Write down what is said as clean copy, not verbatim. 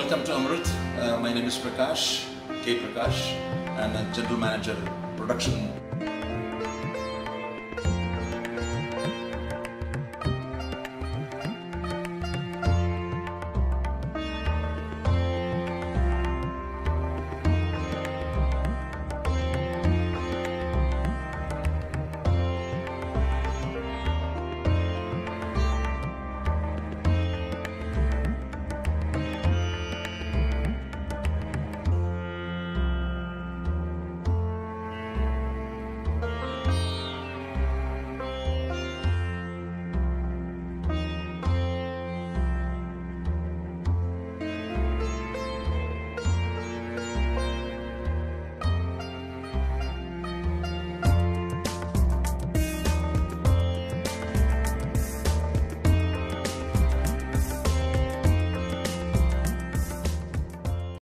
Welcome to Amrut. My name is Prakash, K. Prakash, and I'm General Manager, Production.